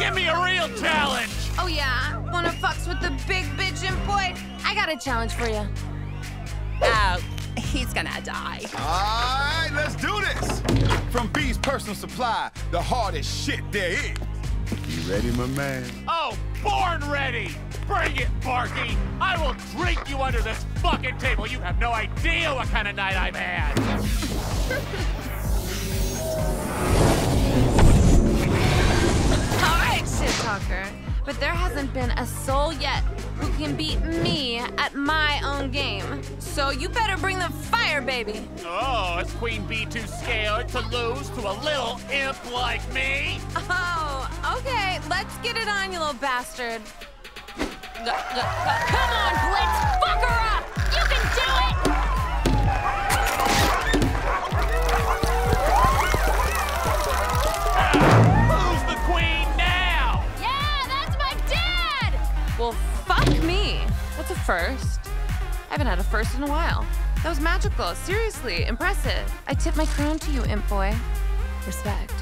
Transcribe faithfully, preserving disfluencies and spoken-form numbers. Give me a real challenge! Oh yeah? Wanna fucks with the big bitch and boy? I got a challenge for you. Oh, he's gonna die. Alright, let's do this! From Bee's Personal Supply, the hardest shit there is. You ready, my man? Oh, born ready! Bring it, Barky! I will drink you under this fucking table! You have no idea what kind of night I've had! Talker, but there hasn't been a soul yet who can beat me at my own game. So you better bring the fire, baby. Oh, is Queen Bee too scared to lose to a little imp like me? Oh, okay. Let's get it on, you little bastard. Come on, Blitz. Fuck her up. You can do it. Who's the queen now? Yeah, that's my dad. Well, fuck me. What's a first? I haven't had a first in a while. That was magical. Seriously, impressive. I tip my crown to you, imp boy. Respect.